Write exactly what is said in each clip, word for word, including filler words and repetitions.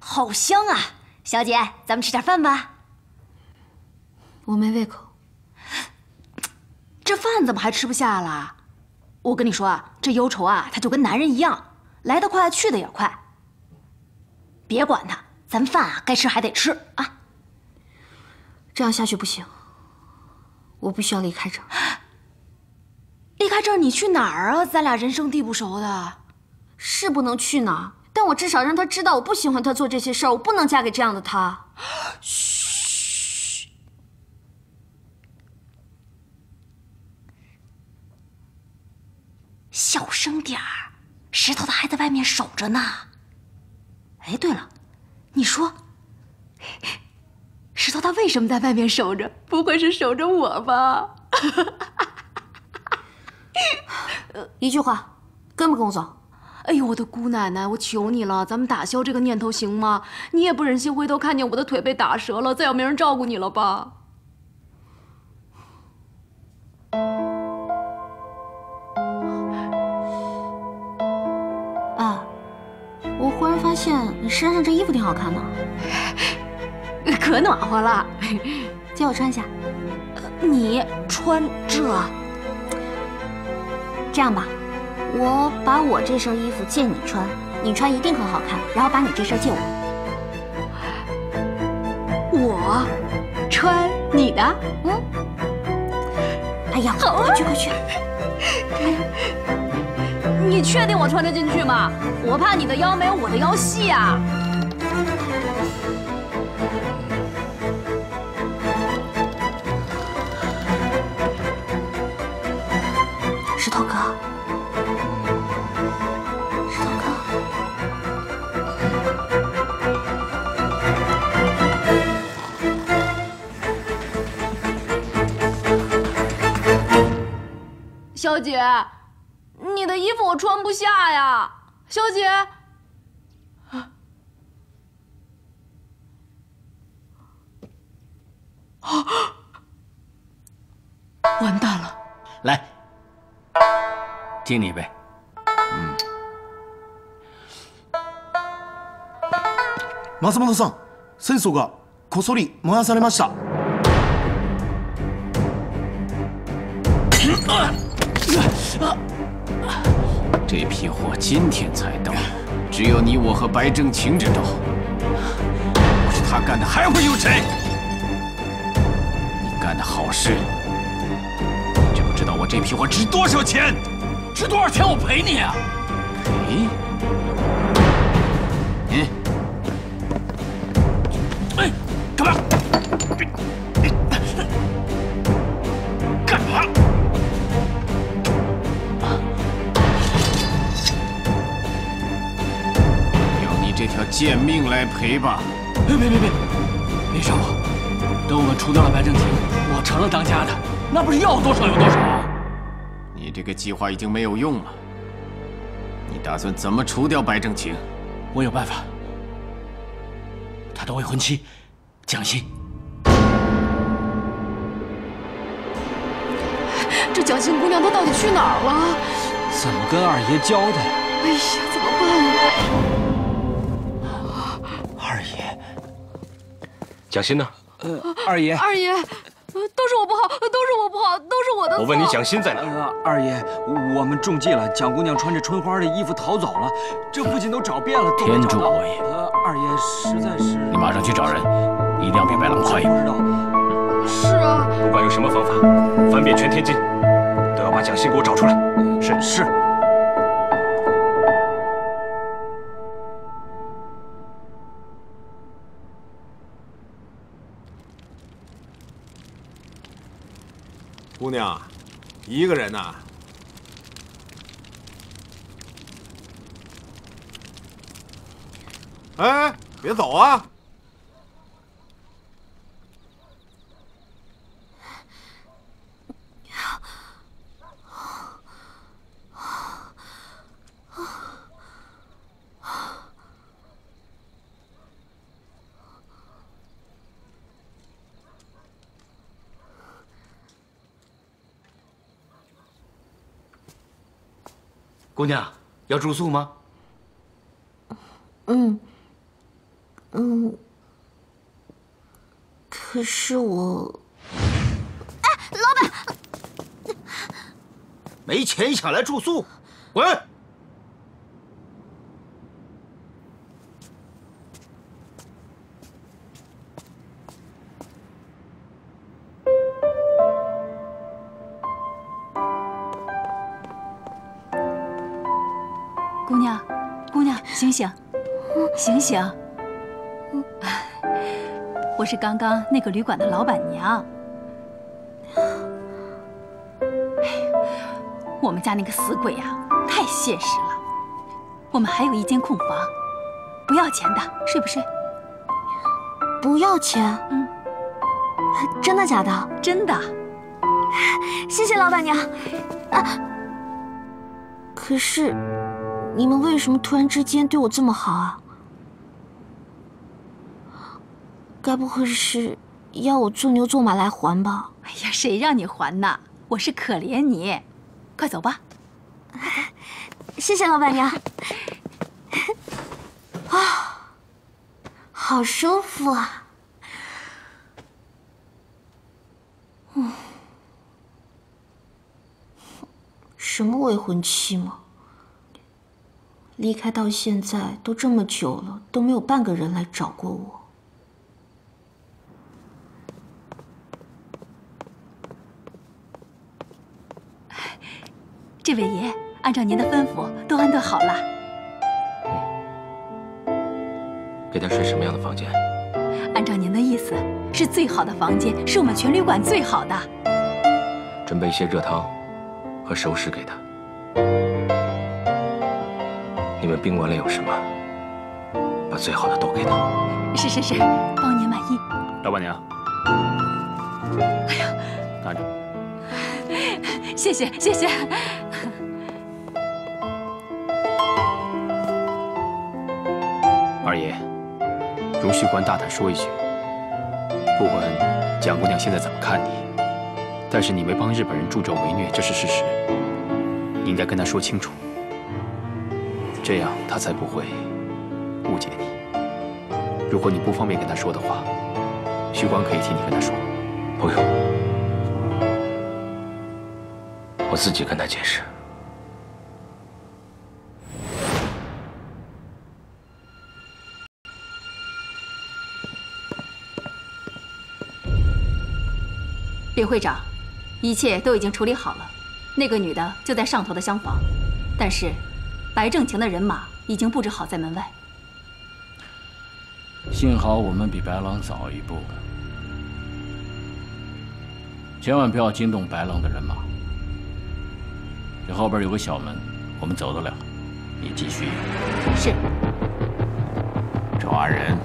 好香啊，小姐，咱们吃点饭吧。我没胃口，这饭怎么还吃不下啦？我跟你说啊，这忧愁啊，它就跟男人一样，来得快，去得也快。别管它，咱饭啊，该吃还得吃啊。这样下去不行，我必须要离开这儿。离开这儿，你去哪儿啊？咱俩人生地不熟的，是不能去哪儿。 但我至少让他知道我不喜欢他做这些事儿，我不能嫁给这样的他。嘘，小声点儿，石头他还在外面守着呢。哎，对了，你说，石头他为什么在外面守着？不会是守着我吧？一句话，跟不跟我走？ 哎呦，我的姑奶奶，我求你了，咱们打消这个念头行吗？你也不忍心回头看见我的腿被打折了，再也没人照顾你了吧？哎，我忽然发现你身上这衣服挺好看的，可暖和了，借我穿一下。你穿这？这样吧。 我把我这身衣服借你穿，你穿一定很好看，然后把你这身借我。我穿你的？嗯。哎呀，好啊，快去快去！哎呀，你确定我穿得进去吗？我怕你的腰没有我的腰细啊。石头哥。 小姐，你的衣服我穿不下呀！小姐，啊，完蛋了！来，敬你一杯。嗯，松本さん、戦争がこそり燃やされました。 这批货今天才到，只有你我和白正晴知道。不是他干的，还会有谁？你干的好事，你知不知道我这批货值多少钱？值多少钱？我赔你啊！赔？嗯。这条贱命来赔吧！别别别别，别杀我！等我们除掉了白正廷，我成了当家的，那不是要多少有多少？你这个计划已经没有用了。你打算怎么除掉白正廷？我有办法。他的未婚妻，蒋欣。这蒋欣姑娘她到底去哪儿了？怎么跟二爷交代？哎呀，怎么办呀？ 蒋欣呢？呃，二爷，二爷，都是我不好，都是我不好，都是我的错。我问你，蒋欣在哪？呃，二爷，我们中计了，蒋姑娘穿着春花的衣服逃走了，这附近都找遍了，都没找到。天助我也！呃，二爷实在是……你马上去找人，一定要比白狼快一步。是啊。不管用什么方法，翻遍全天津，都要把蒋欣给我找出来。是是。 姑娘，一个人呐？哎，别走啊！姑娘，要住宿吗？嗯，嗯。可是我……哎，老板，没钱想来住宿，滚！醒醒，醒醒！我是刚刚那个旅馆的老板娘。我们家那个死鬼呀，太现实了。我们还有一间空房，不要钱的，睡不睡？不要钱？嗯。真的假的？真的。谢谢老板娘。啊，可是。 你们为什么突然之间对我这么好啊？该不会是要我做牛做马来还吧？哎呀，谁让你还呢？我是可怜你，快走吧。谢谢老板娘。啊，好舒服啊。嗯，什么未婚妻吗？ 离开到现在都这么久了，都没有半个人来找过我。这位爷，按照您的吩咐都安顿好了。嗯，给他睡什么样的房间？按照您的意思，是最好的房间，是我们全旅馆最好的。准备一些热汤和熟食给他。 你们宾馆里有什么，把最好的都给他。是是是，包您满意。老板娘，哎呀，拿着。谢谢谢谢。二爷，如虚官大胆说一句，不管蒋姑娘现在怎么看你，但是你没帮日本人助纣为虐，这是事实，你应该跟他说清楚。 这样他才不会误解你。如果你不方便跟他说的话，徐光可以替你跟他说。不用，我自己跟他解释。李会长，一切都已经处理好了，那个女的就在上头的厢房，但是。 白正廷的人马已经布置好在门外。幸好我们比白狼早一步，千万不要惊动白狼的人马。这后边有个小门，我们走得了。你继续。是。仇二人。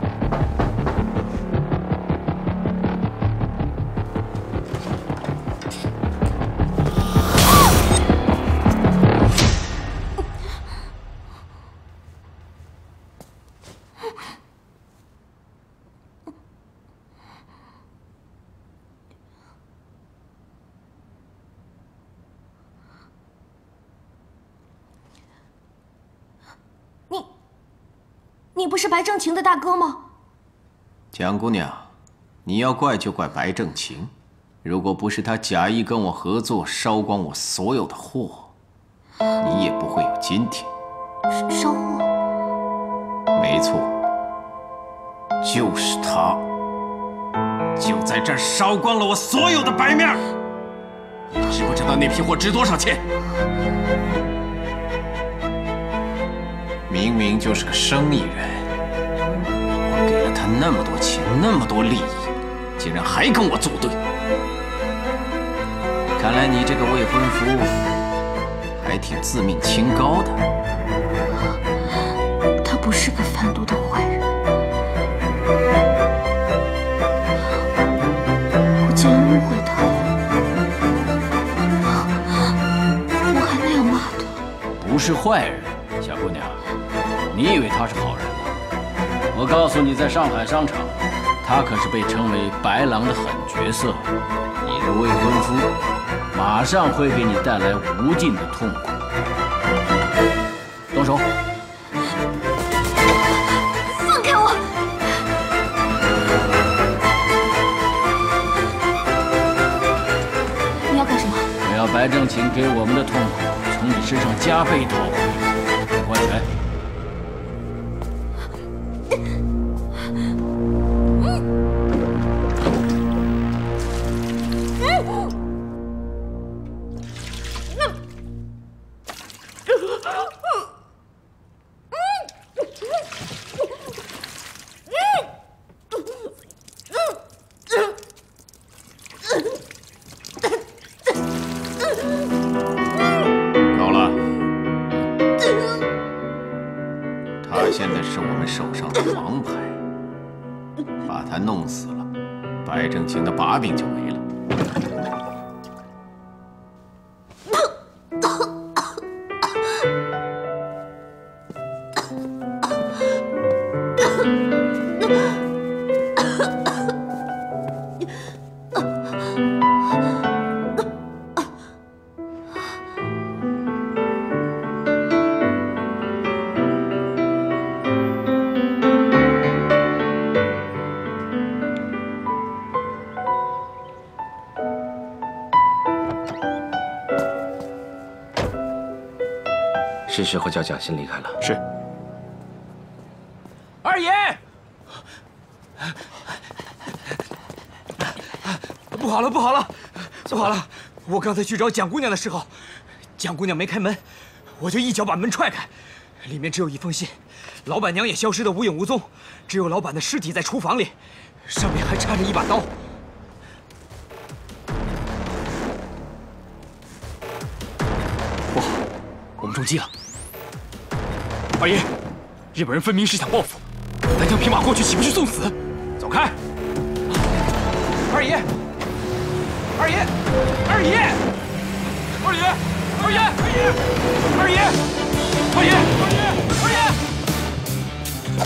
你，你不是白正勤的大哥吗？蒋姑娘，你要怪就怪白正勤，如果不是他假意跟我合作，烧光我所有的货，你也不会有今天。烧货？没错，就是他，就在这儿烧光了我所有的白面。你知不知道那批货值多少钱？ 明明就是个生意人，我给了他那么多钱，那么多利益，竟然还跟我作对。看来你这个未婚夫还挺自命清高的。他不是个贩毒的坏人，我竟然误会他了，我还那样骂他。不是坏人，小姑娘。 你以为他是好人呢？我告诉你，在上海商场，他可是被称为“白狼”的狠角色。你的未婚夫马上会给你带来无尽的痛苦。动手！放开我！你要干什么？我要白正勤给我们的痛苦从你身上加倍讨回。万全。 是时候叫蒋欣离开了。是。二爷，不好了，不好了，不好了！我刚才去找蒋姑娘的时候，蒋姑娘没开门，我就一脚把门踹开，里面只有一封信，老板娘也消失得无影无踪，只有老板的尸体在厨房里，上面还插着一把刀。 中计了，二爷，日本人分明是想报复，咱将匹马过去岂不是送死？走开！二爷，二爷，二爷，二爷，二爷，二爷，二爷，二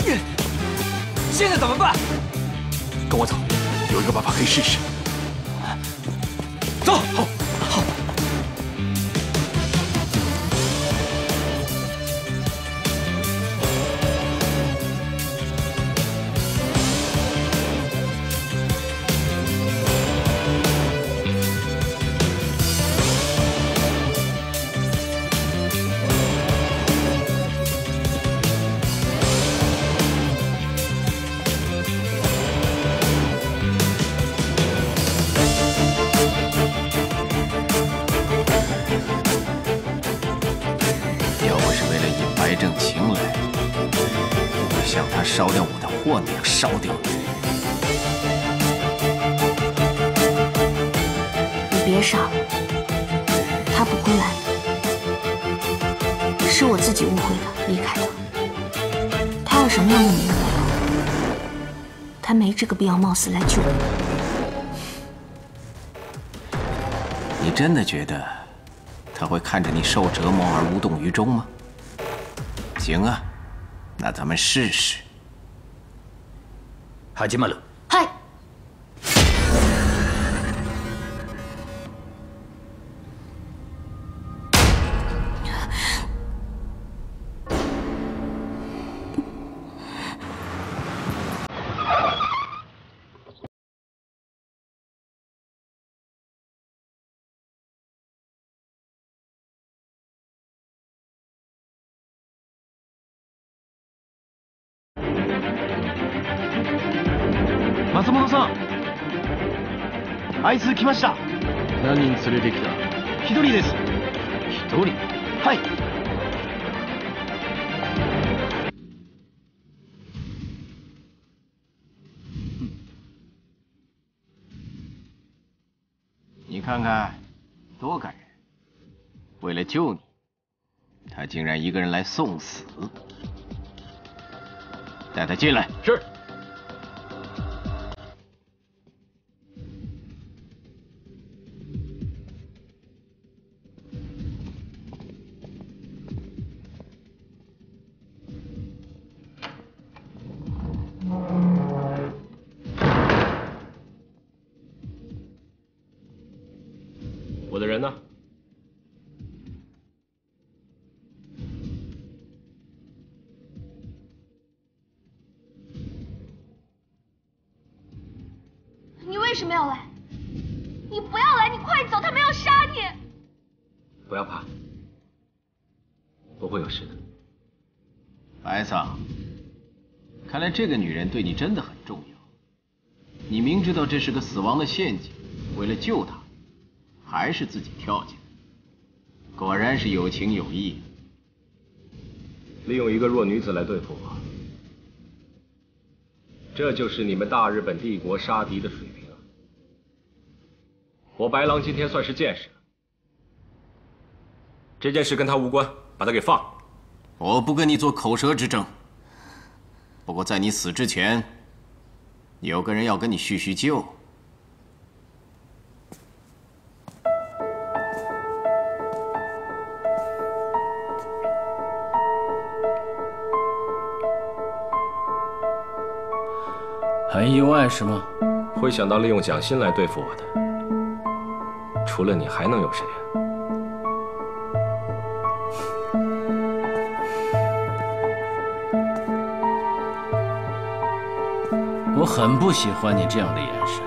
爷，二爷，现在怎么办？跟我走，有一个办法可以试试。走，好。 烧掉我的货，你要烧掉你！你别傻了，他不会来的，是我自己误会他，离开他。他有什么样的女人？他没这个必要冒死来救你。你真的觉得他会看着你受折磨而无动于衷吗？行啊，那咱们试试。始まる。はい。松本さん、あいつ来ました。何人連れてきた？一人です。一人？はい。你看看，多感人！为了救你，他竟然一个人来送死。带他进来。是。 这个女人对你真的很重要，你明知道这是个死亡的陷阱，为了救她，还是自己跳进来，果然是有情有义。利用一个弱女子来对付我，这就是你们大日本帝国杀敌的水平啊！我白狼今天算是见识了。这件事跟他无关，把他给放了。我不跟你做口舌之争。 不过在你死之前，有个人要跟你叙叙旧。很意外是吗？会想到利用蒋欣来对付我的，除了你还能有谁呀？ 我很不喜欢你这样的眼神，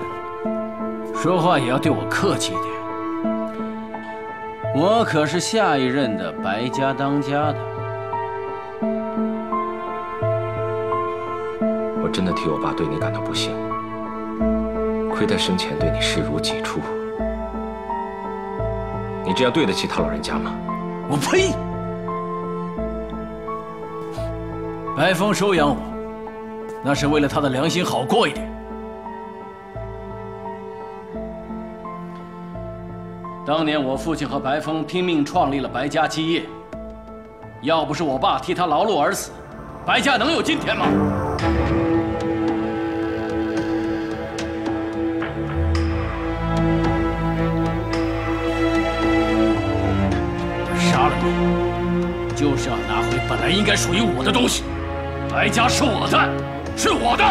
说话也要对我客气一点。我可是下一任的白家当家的。我真的替我爸对你感到不幸，亏他生前对你视如己出。你这样对得起他老人家吗？我呸！白风收养我。 那是为了他的良心好过一点。当年我父亲和白风拼命创立了白家基业，要不是我爸替他劳碌而死，白家能有今天吗？杀了你，就是要拿回本来应该属于我的东西。白家是我的。 是我的。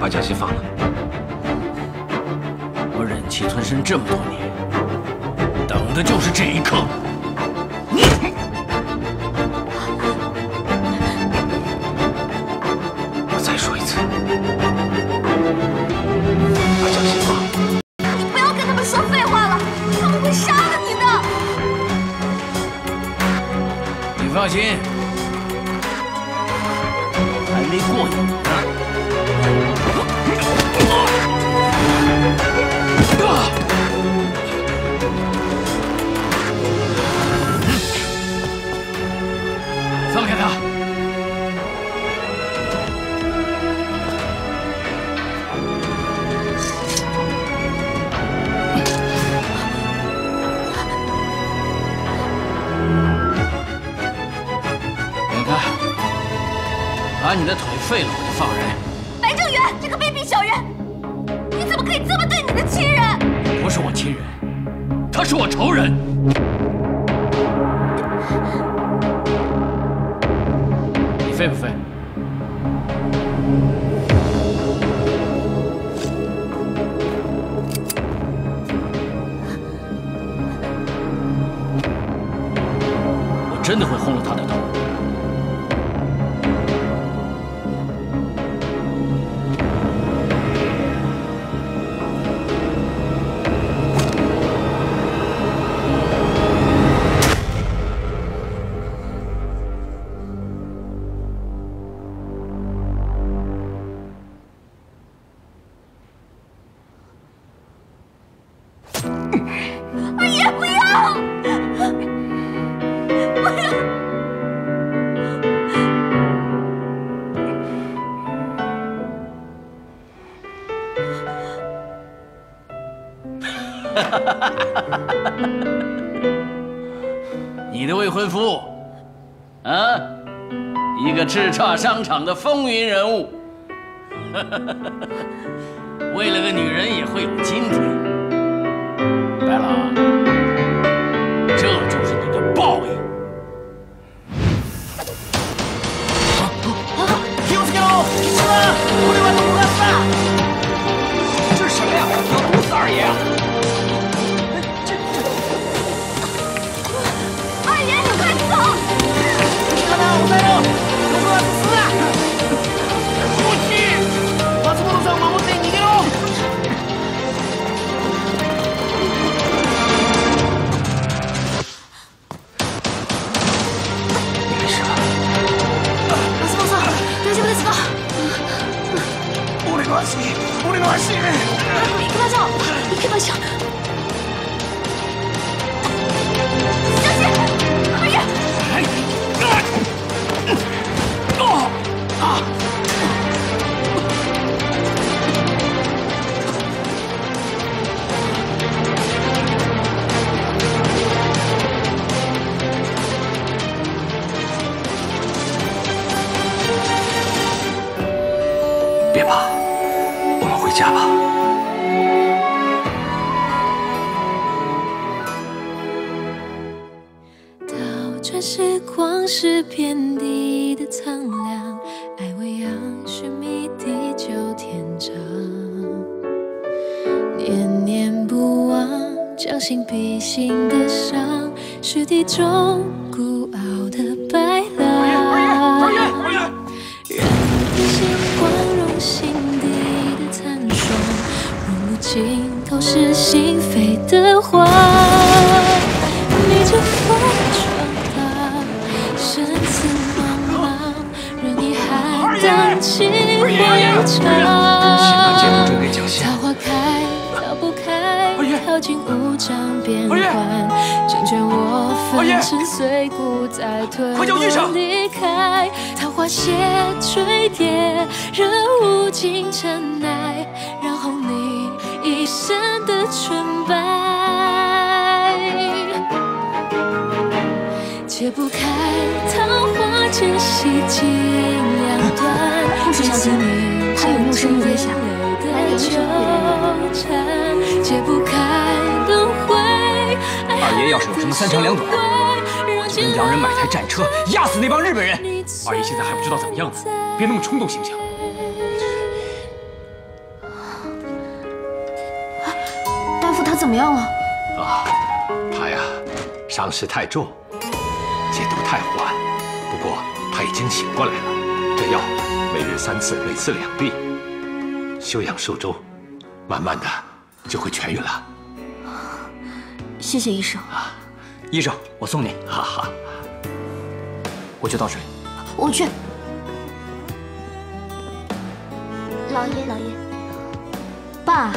把蒋欣放了。我忍气吞声这么多年，等的就是这一刻。 放心，我还没过瘾呢。你的腿废了我就放人。白正元，这个卑鄙小人，你怎么可以这么对你的亲人？不是我亲人，他是我仇人。你废不废？ 真的会轰了他的头。阿姨，不要！ 你的未婚夫，啊，一个叱咤商场的风云人物，为了个女人也会有今天，白朗，这就是你的报应。 这是什么呀？要毒死二爷啊！这这……二爷，你快走！看看我在这，我说死！出去！我从路上我不对你丢。没事吧？老四，老四，大丈夫ですか？ 足、俺の足。行きましょう。行きましょう。小心！哎呀！哦！啊！别怕。 家吧，倒转时光是遍地的苍凉，爱未央是谜底就天长，念念不忘，将心比心的伤，是地中孤傲的白狼。二爷，二爷，二爷，让星光融心。 尽头是心扉的花，逆着风闯荡，生死茫茫，任遗憾荡气回肠。桃花开，桃不开，耗尽无常变幻，成全我粉尘碎骨，再吞离开。桃花谢坠跌，任无尽尘埃，染红你。 一生的纯白，解不开桃花间细节两端，只想你还有陆生月下，还有纠缠，解不开轮回。二爷要是有什么三长两短，我就跟洋人买台战车，压死那帮日本人。二爷现在还不知道怎么样子，别那么冲动行不行？ 怎么样了？啊，他呀，伤势太重，解毒太缓。不过他已经醒过来了。这药每日三次，每次两粒，休养数周，慢慢的就会痊愈了。谢谢医生。啊，医生，我送你。哈哈，我去倒水。我去。老爷，老爷，爸。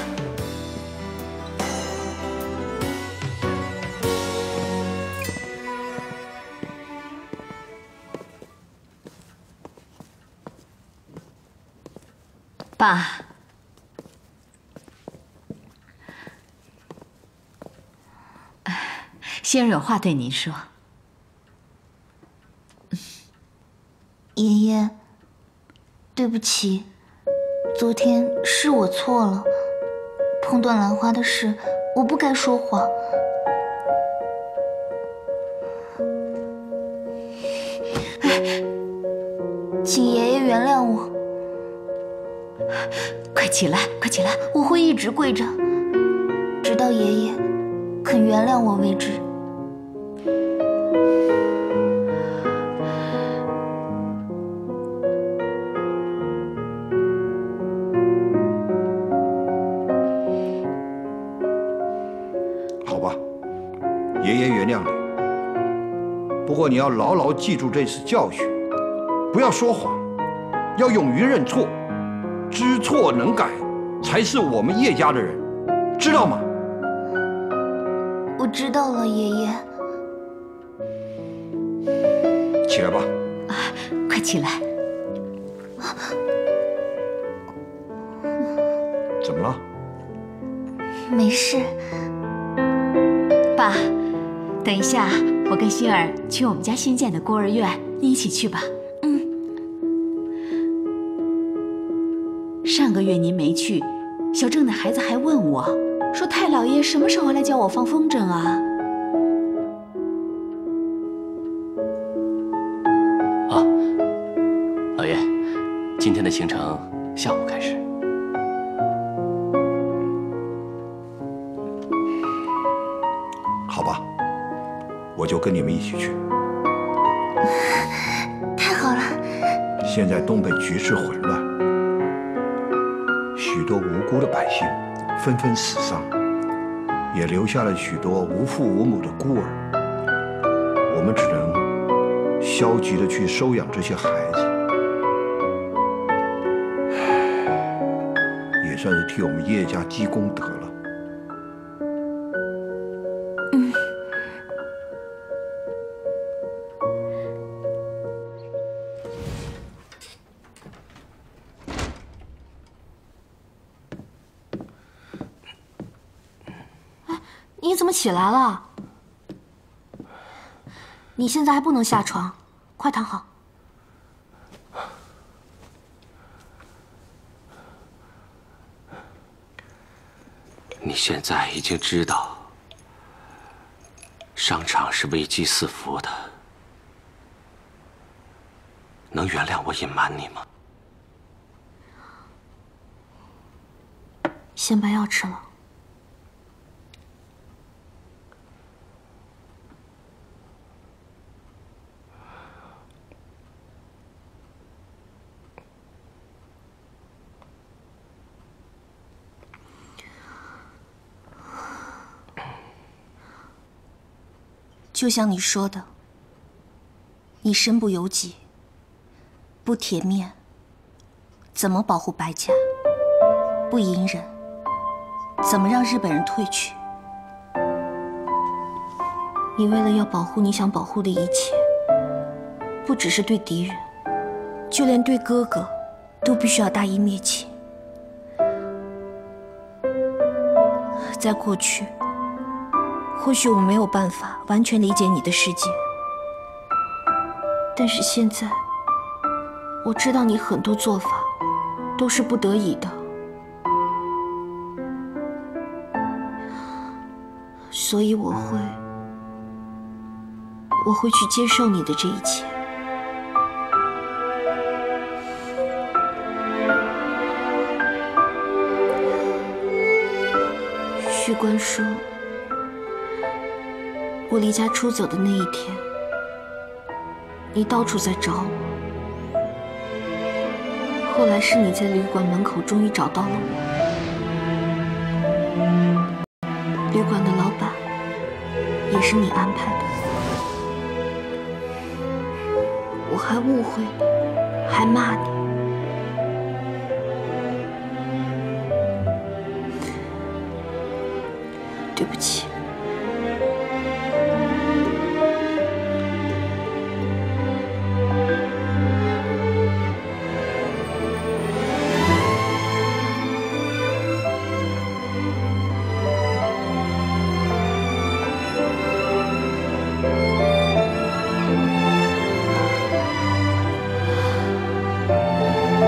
爸，先生有话对您说。爷爷，对不起，昨天是我错了。碰断兰花的事，我不该说谎。哎，请爷爷原谅我。快起来，快起来！我会一直跪着，直到爷爷肯原谅我为止。 不过你要牢牢记住这次教训，不要说谎，要勇于认错，知错能改，才是我们叶家的人，知道吗？我知道了，爷爷。起来吧，啊，快起来！怎么了？没事，爸，等一下。 我跟心儿去我们家新建的孤儿院，你一起去吧。嗯。上个月您没去，小郑的孩子还问我，说太老爷什么时候来教我放风筝啊？啊，老爷，今天的行程下午开始。好吧。 我就跟你们一起去。太好了！现在东北局势混乱，许多无辜的百姓纷纷死伤，也留下了许多无父无母的孤儿。我们只能消极地去收养这些孩子，也算是替我们叶家积功德了。 起来了，你现在还不能下床，快躺好。你现在已经知道，商场是危机四伏的，能原谅我隐瞒你吗？先把药吃了。 就像你说的，你身不由己，不铁面，怎么保护白家？不隐忍，怎么让日本人退去？你为了要保护你想保护的一切，不只是对敌人，就连对哥哥，都必须要大义灭亲。在过去。 或许我没有办法完全理解你的世界，但是现在我知道你很多做法都是不得已的，所以我会，我会去接受你的这一切。旭官说。 我离家出走的那一天，你到处在找我。后来是你在旅馆门口终于找到了我。旅馆的老板也是你安排的。我还误会你，还骂你。对不起。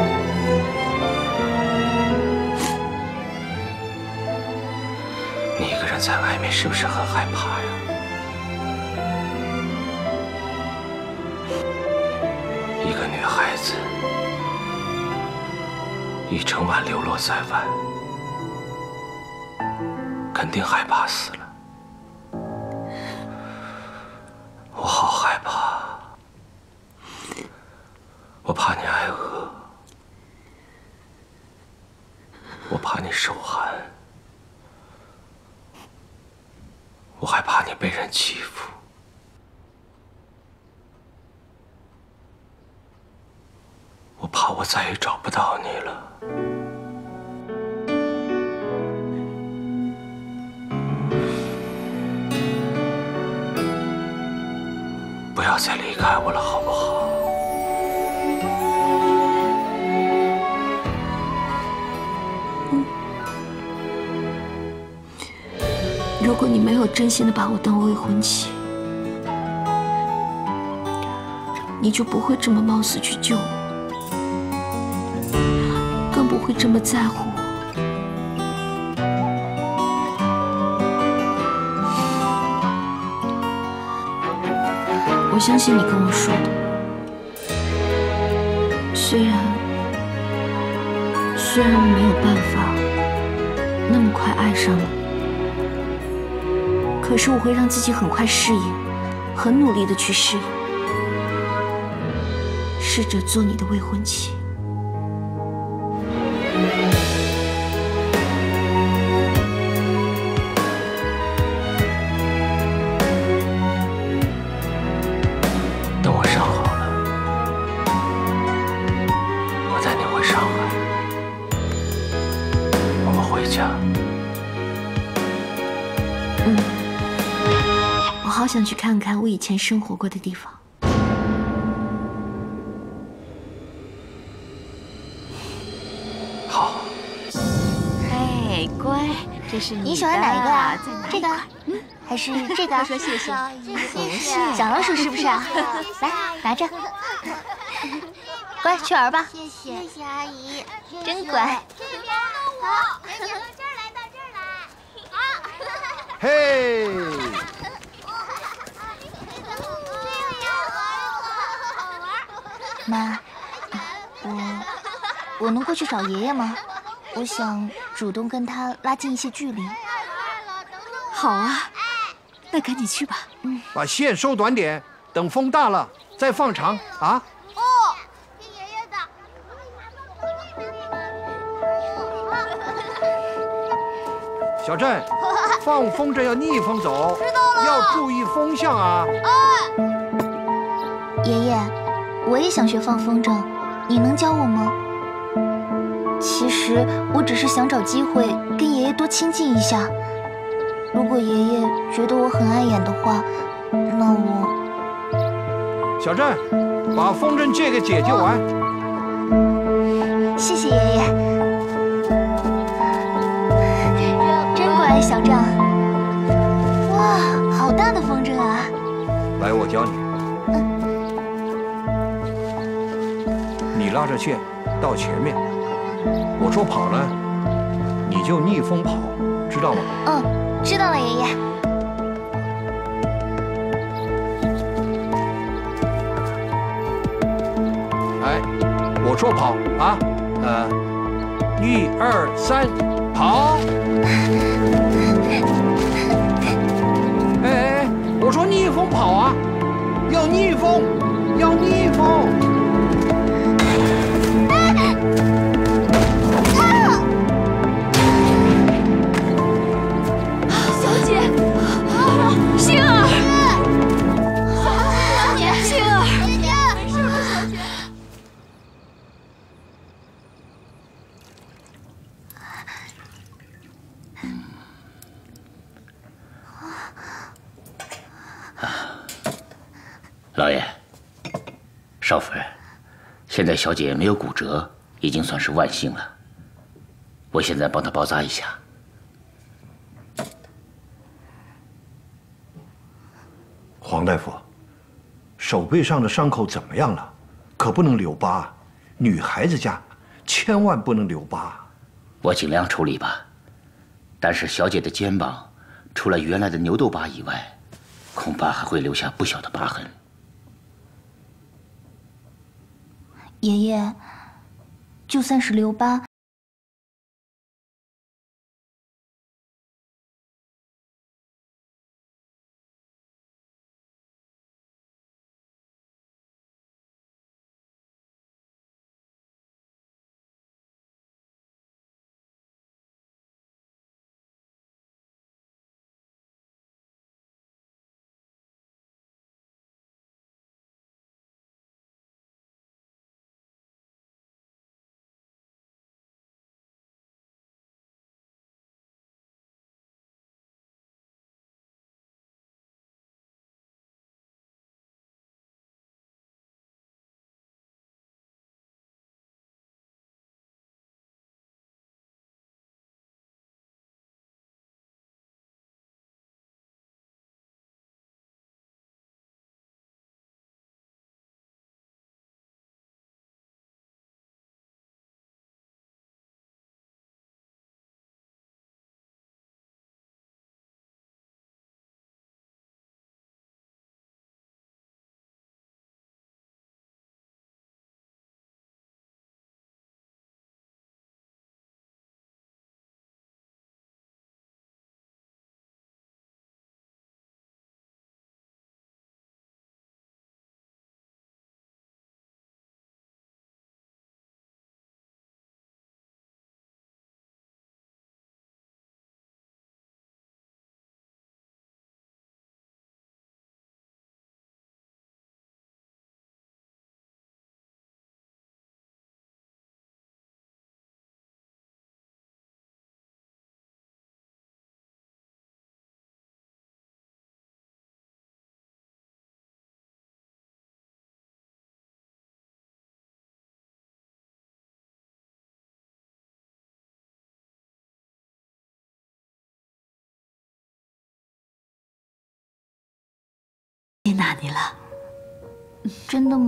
Thank you. 你一个人在外面是不是很害怕呀？一个女孩子一整晚流落在外，肯定害怕死了。 我好害怕，我怕你挨饿，我怕你受寒，我还怕你被人欺负。我怕我再也找不到你了。 不要再离开我了，好不好？嗯。如果你没有真心的把我当未婚妻，你就不会这么冒死去救我，更不会这么在乎我。 我相信你跟我说的，虽然虽然没有办法那么快爱上你，可是我会让自己很快适应，很努力的去适应，试着做你的未婚妻。 我想去看看我以前生活过的地方。好。嘿，乖，这是你。你喜欢哪一个啊？这个，还是这个？说谢谢。小老鼠是不是啊？来，拿着。乖，去玩吧。谢谢，谢谢阿姨。真乖。这边的我，姐姐到这儿来，到这儿来。好。嘿。 妈，我我能过去找爷爷吗？我想主动跟他拉近一些距离。好啊，那赶紧去吧。嗯，把线收短点，等风大了再放长啊。不，听爷爷的。小振，放风筝要逆风走，知道了，要注意风向啊。哎，爷爷。 我也想学放风筝，你能教我吗？其实我只是想找机会跟爷爷多亲近一下。如果爷爷觉得我很碍眼的话，那我……小振，把风筝借给姐姐玩。谢谢爷爷，真乖，小郑。哇，好大的风筝啊！来，我教你。嗯。 你拉着线到前面，我说跑了，你就逆风跑，知道吗？嗯，知道了，爷爷。哎，我说跑啊，呃，一二三，跑！哎哎哎，我说逆风跑啊，要逆风，要逆风。 少夫人，现在小姐没有骨折，已经算是万幸了。我现在帮她包扎一下。黄大夫，手背上的伤口怎么样了？可不能留疤，女孩子家千万不能留疤。我尽量处理吧，但是小姐的肩膀除了原来的牛痘疤以外，恐怕还会留下不小的疤痕。爷爷，就算是留疤， 接纳你了，真的吗？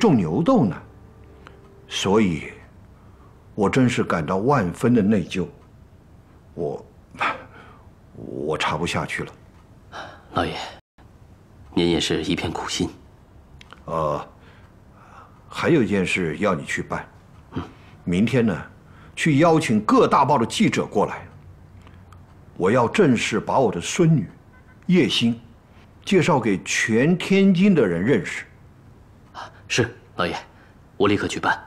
种牛痘呢，所以，我真是感到万分的内疚，我，我插不下去了。老爷，您也是一片苦心。呃，还有一件事要你去办，嗯，明天呢，去邀请各大报的记者过来，我要正式把我的孙女，叶欣，介绍给全天津的人认识。 是，老爷，我立刻去办。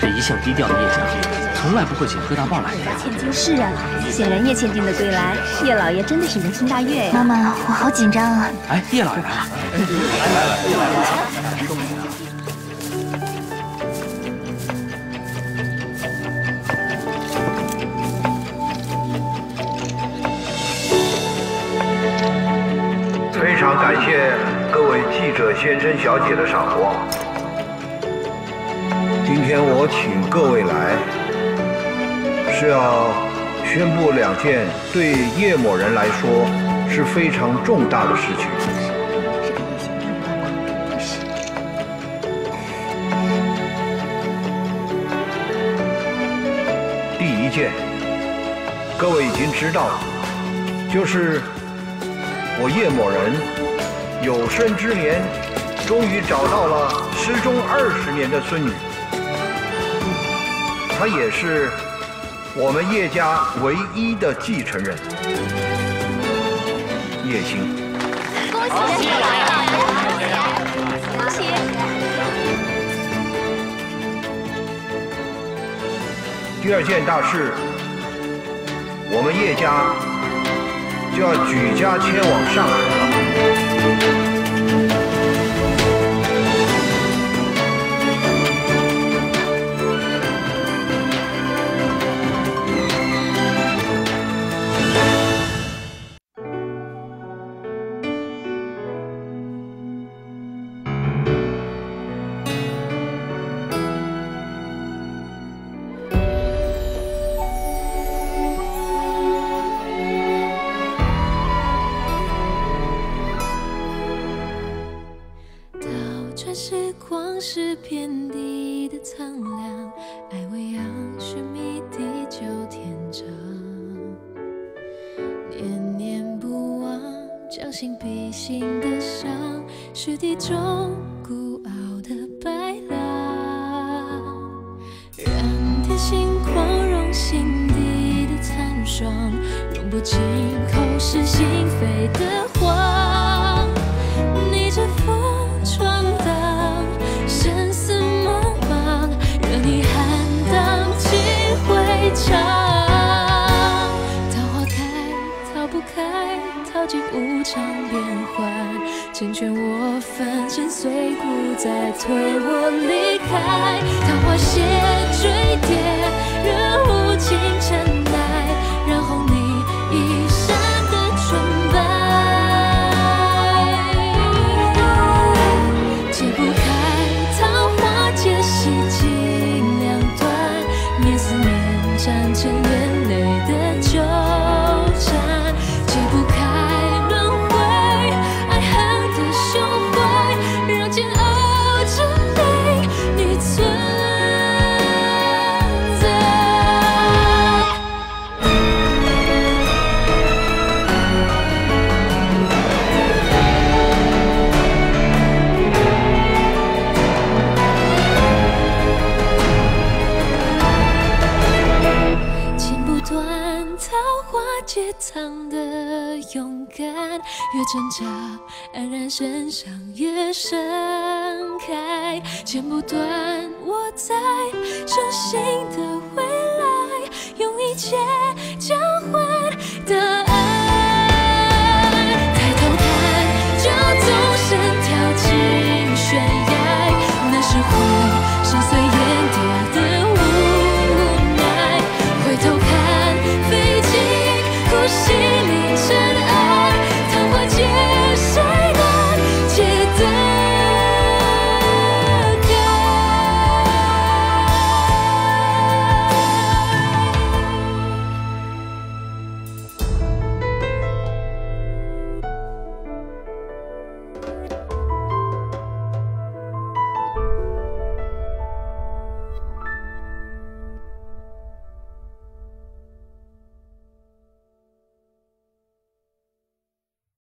这一向低调的叶小姐，从来不会请各大报来的。千金是啊，显然叶千金的归来，叶老爷真的是人心大悦呀。妈妈，我好紧张啊！哎，叶老爷来了，来来来，叶老爷。感谢各位记者先生、小姐的赏光。今天我请各位来，是要宣布两件对叶某人来说是非常重大的事情。第一件，各位已经知道了，就是我叶某人 有生之年，终于找到了失踪二十年的孙女，她也是我们叶家唯一的继承人，叶欣。恭喜恭喜恭喜！第二件大事，我们叶家就要举家迁往上海了。 挣扎，黯然神伤越盛开，剪不断我在手心的未来，用一切。